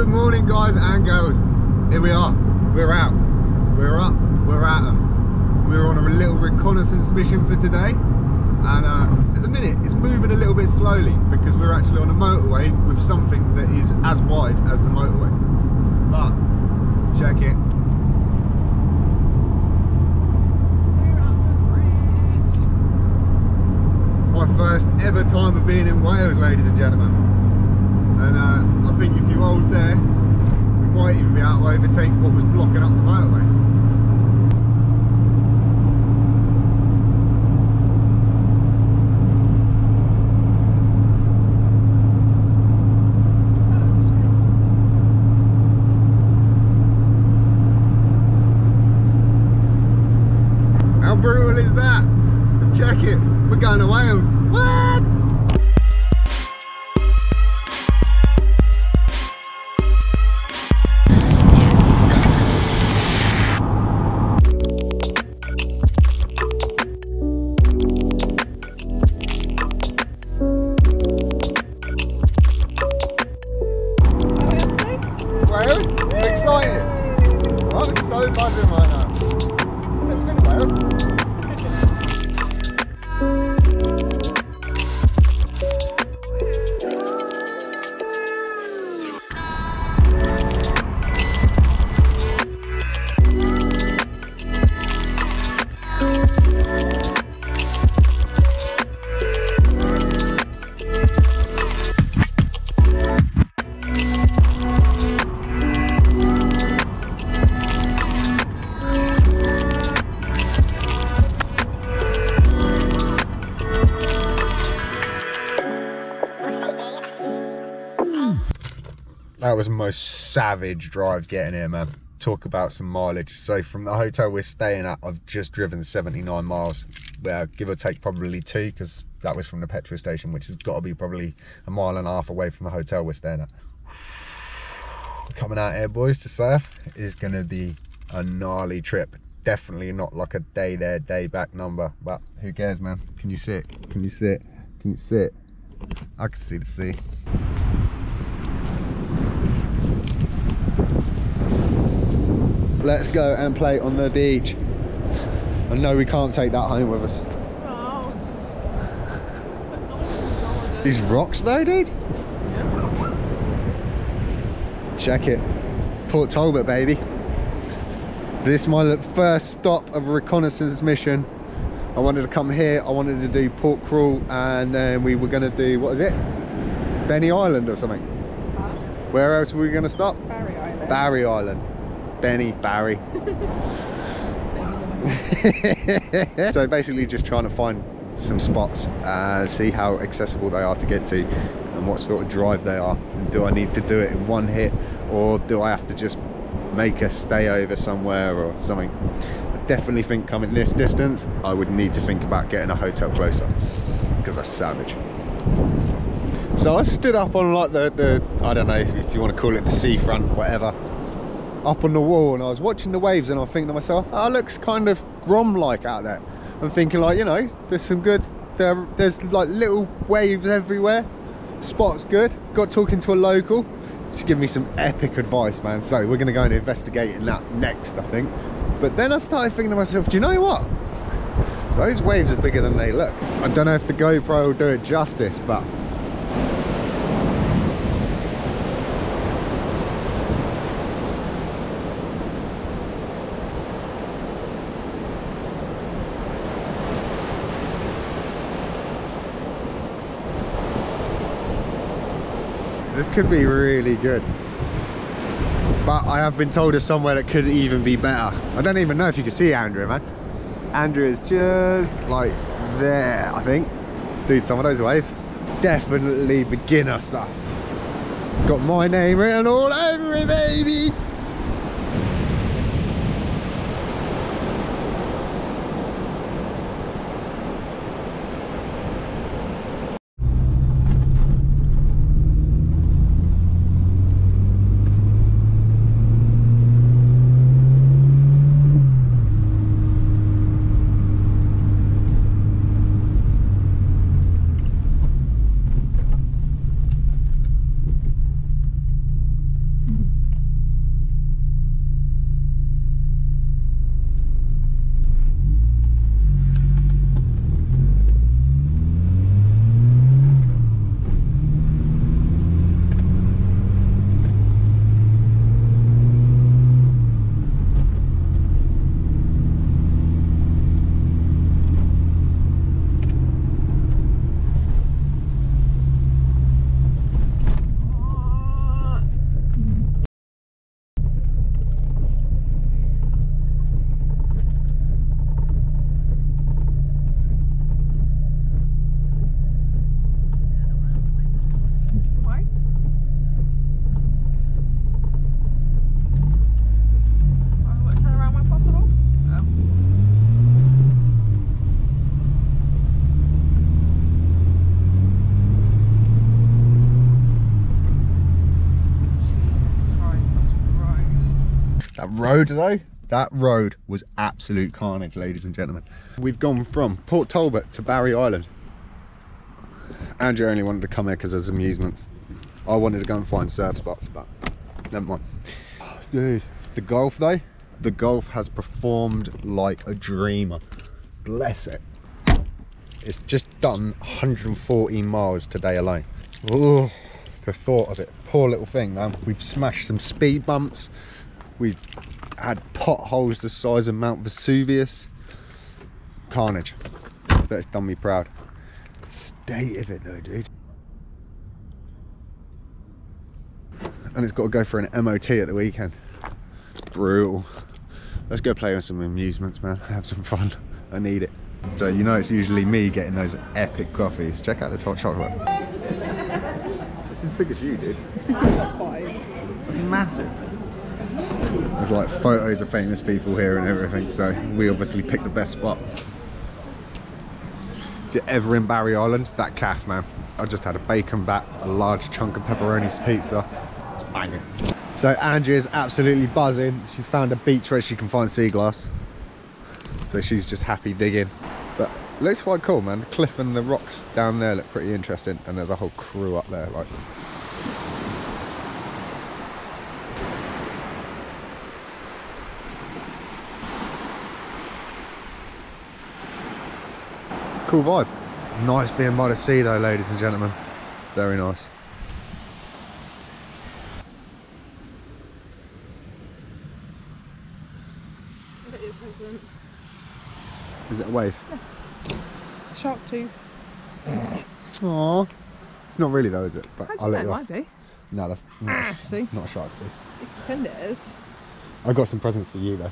Good morning, guys and girls. Here we are. We're out. We're up. We're at them. We're on a little reconnaissance mission for today. And at the minute, it's moving a little bit slowly because we're actually on a motorway with something that is as wide as the motorway. But check it. We're on the bridge. My first ever time of being in Wales, ladies and gentlemen. And I think if you hold there, we might even be able to overtake what was blocking up the motorway. That was the most savage drive getting here, man. Talk about some mileage. So from the hotel we're staying at, I've just driven 79 miles, give or take probably 2, because that was from the petrol station, which has got to be probably 1.5 miles away from the hotel we're staying at. Coming out here, boys, to surf is going to be a gnarly trip. Definitely not like a day there, day back number, but who cares, man? Can you see it? Can you see it? Can you see it? I can see the sea. Let's go and play on the beach. I know we can't take that home with us. Oh. These rocks though, dude? Yeah. Check it. Port Talbot, baby. This is my first stop of a reconnaissance mission. I wanted to come here, I wanted to do Port Crawl, and then we were gonna do, what is it? Barry Island or something. Huh? Where else were we gonna stop? Barry Island. Barry Island. Benny, Barry. So basically just trying to find some spots and see how accessible they are to get to and what sort of drive they are, and do I need to do it in one hit or do I have to just make a stay over somewhere or something. I definitely think coming this distance I would need to think about getting a hotel closer because that's savage. So I stood up on like the I don't know if you want to call it the seafront, whatever, up on the wall, and I was watching the waves and I was thinking to myself, oh, it looks kind of Grom like out there. I'm thinking like, you know, there's some good, there's like little waves everywhere, spots good. Got talking to a local, she's giving me some epic advice, man, so we're gonna go and investigate in that next, I think. But then I started thinking to myself, do you know what, those waves are bigger than they look. I don't know if the GoPro will do it justice, but this could be really good. But I have been told of somewhere that could even be better. I don't even know if you can see Andrea, man. Andrea's just like there, I think. Dude, some of those waves. Definitely beginner stuff. Got my name written all over it, baby. That road though, that road was absolute carnage, ladies and gentlemen. We've gone from Port Talbot to Barry Island. Andrew only wanted to come here because there's amusements. I wanted to go and find surf spots, but never mind. Dude, the golf though, the golf has performed like a dreamer. Bless it. It's just done 140 miles today alone. Oh, the thought of it. Poor little thing, man. We've smashed some speed bumps. We've had potholes the size of Mount Vesuvius. Carnage. But it's done me proud. State of it though, dude. And it's got to go for an MOT at the weekend. Brutal. Let's go play with some amusements, man. Have some fun. I need it. So you know it's usually me getting those epic coffees. Check out this hot chocolate. It's as big as you, dude. It's massive. There's like photos of famous people here and everything, so we obviously picked the best spot. If you're ever in Barry Island, that caff, man. I just had a bacon bat, a large chunk of pepperoni's pizza. It's banging. So Andrea's absolutely buzzing. She's found a beach where she can find sea glass. So she's just happy digging. But it looks quite cool, man. The cliff and the rocks down there look pretty interesting. And there's a whole crew up there, like. Cool vibe. Nice being by the sea though, ladies and gentlemen. Very nice. Is it a wave? Yeah. It's a shark tooth. Aww. It's not really though, is it? But I'll let you off. It might be. No, that's not, see? Not a shark tooth. You pretend it is. I've got some presents for you though.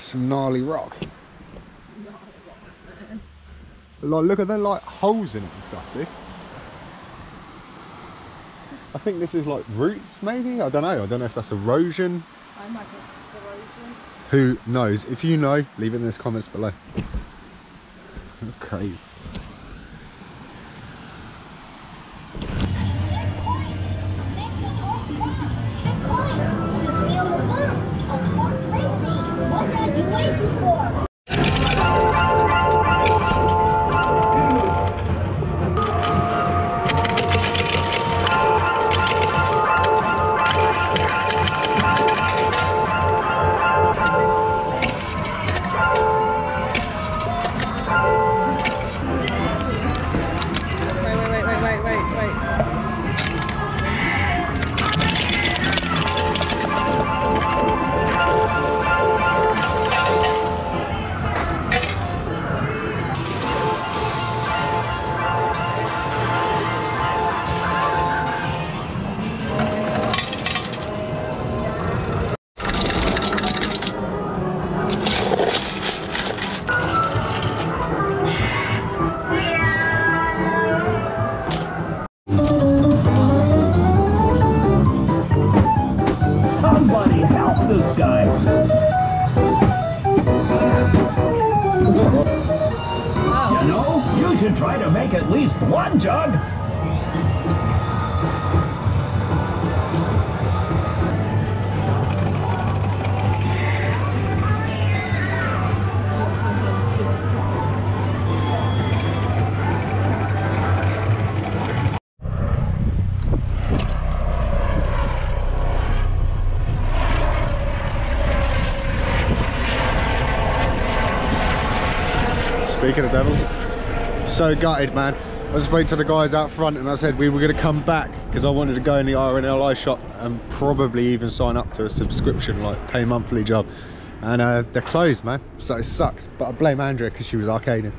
Some gnarly rock. Like, look at the like holes in it and stuff, dude. I think this is like roots, maybe? I don't know. I don't know if that's erosion. I imagine it's just erosion. Who knows? If you know, leave it in the comments below. That's crazy. Speaking of devils, so gutted, man. I spoke to the guys out front and I said we were going to come back because I wanted to go in the RNLI shop and probably even sign up to a subscription, like pay monthly job, and they're closed, man, so it sucks. But I blame Andrea because she was arcading.